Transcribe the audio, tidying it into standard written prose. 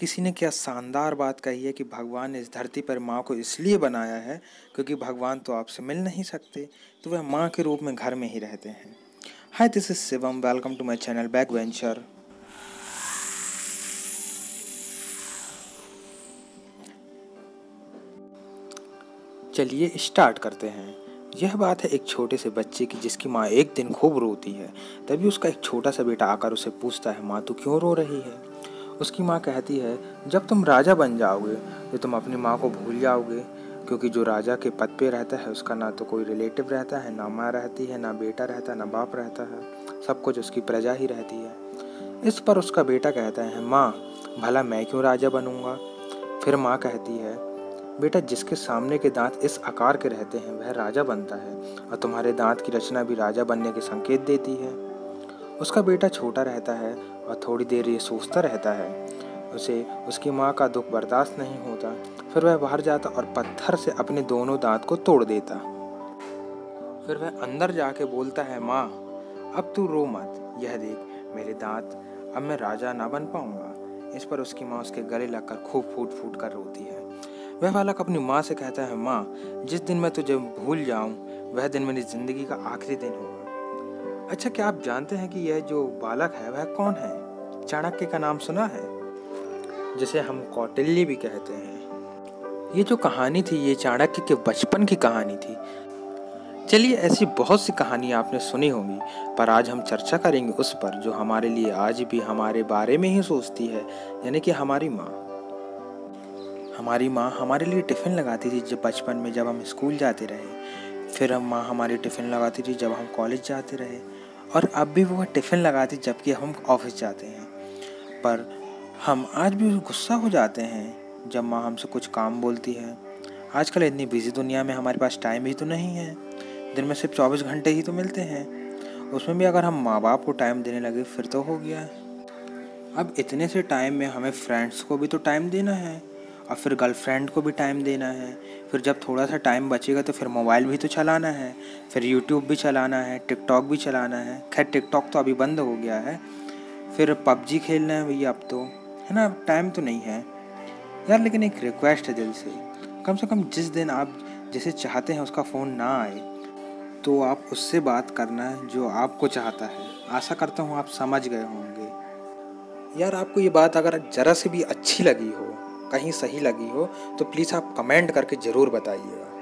किसी ने क्या शानदार बात कही है कि भगवान ने इस धरती पर माँ को इसलिए बनाया है क्योंकि भगवान तो आपसे मिल नहीं सकते, तो वह माँ के रूप में घर में ही रहते हैं। Hi, this is Shivam, welcome to my channel back venture. चलिए स्टार्ट करते हैं। यह बात है एक छोटे से बच्चे की जिसकी माँ एक दिन खूब रोती है। तभी उसका एक छोटा सा बेटा आकर उसे पूछता है, माँ तू क्यों रो रही है? उसकी माँ कहती है, जब तुम राजा बन जाओगे तो तुम अपनी माँ को भूल जाओगे, क्योंकि जो राजा के पद पे रहता है उसका ना तो कोई रिलेटिव रहता है, ना माँ रहती है, ना बेटा रहता है, ना बाप रहता है, सब कुछ उसकी प्रजा ही रहती है। इस पर उसका बेटा कहता है, माँ भला मैं क्यों राजा बनूँगा? फिर माँ कहती है, बेटा जिसके सामने के दांत इस आकार के रहते हैं वह राजा बनता है, और तुम्हारे दांत की रचना भी राजा बनने के संकेत देती है। उसका बेटा छोटा रहता है और थोड़ी देर ये सोचता रहता है। उसे उसकी माँ का दुख बर्दाश्त नहीं होता। फिर वह बाहर जाता और पत्थर से अपने दोनों दांत को तोड़ देता। फिर वह अंदर जाके बोलता है, माँ अब तू रो मत, यह देख मेरे दांत, अब मैं राजा ना बन पाऊँगा। इस पर उसकी माँ उसके गले लगकर खूब फूट फूट कर रोती है। वह बालक अपनी माँ से कहता है, माँ जिस दिन मैं तुझे भूल जाऊँ वह दिन मेरी ज़िंदगी का आखिरी दिन होगा। अच्छा, क्या आप जानते हैं कि यह जो बालक है वह कौन है? चाणक्य का नाम सुना है, जिसे हम कौटिल्य भी कहते हैं। ये जो कहानी थी ये चाणक्य के बचपन की कहानी थी। चलिए, ऐसी बहुत सी कहानियाँ आपने सुनी होंगी, पर आज हम चर्चा करेंगे उस पर जो हमारे लिए आज भी हमारे बारे में ही सोचती है, यानी कि हमारी माँ। हमारी माँ हमारे लिए टिफ़िन लगाती थी जब बचपन में, जब हम स्कूल जाते रहे। फिर हम माँ हमारी टिफ़िन लगाती थी जब हम कॉलेज जाते रहे, और अब भी वह टिफ़िन लगाती जबकि हम ऑफिस जाते हैं। पर हम आज भी गुस्सा हो जाते हैं जब माँ हमसे कुछ काम बोलती है। आजकल इतनी बिजी दुनिया में हमारे पास टाइम भी तो नहीं है, दिन में सिर्फ 24 घंटे ही तो मिलते हैं, उसमें भी अगर हम माँ बाप को टाइम देने लगे फिर तो हो गया। अब इतने से टाइम में हमें फ्रेंड्स को भी तो टाइम देना है, और फिर गर्लफ्रेंड को भी टाइम देना है, फिर जब थोड़ा सा टाइम बचेगा तो फिर मोबाइल भी तो चलाना है, फिर YouTube भी चलाना है, TikTok भी चलाना है। खैर TikTok तो अभी बंद हो गया है। फिर PUBG खेलना है भैया, अब तो है ना, अब टाइम तो नहीं है यार। लेकिन एक रिक्वेस्ट है दिल से कम जिस दिन आप जिसे चाहते हैं उसका फ़ोन ना आए तो आप उससे बात करना जो आपको चाहता है। आशा करता हूँ आप समझ गए होंगे। यार आपको ये बात अगर ज़रा से भी अच्छी लगी हो, कहीं सही लगी हो, तो प्लीज़ आप कमेंट करके ज़रूर बताइएगा।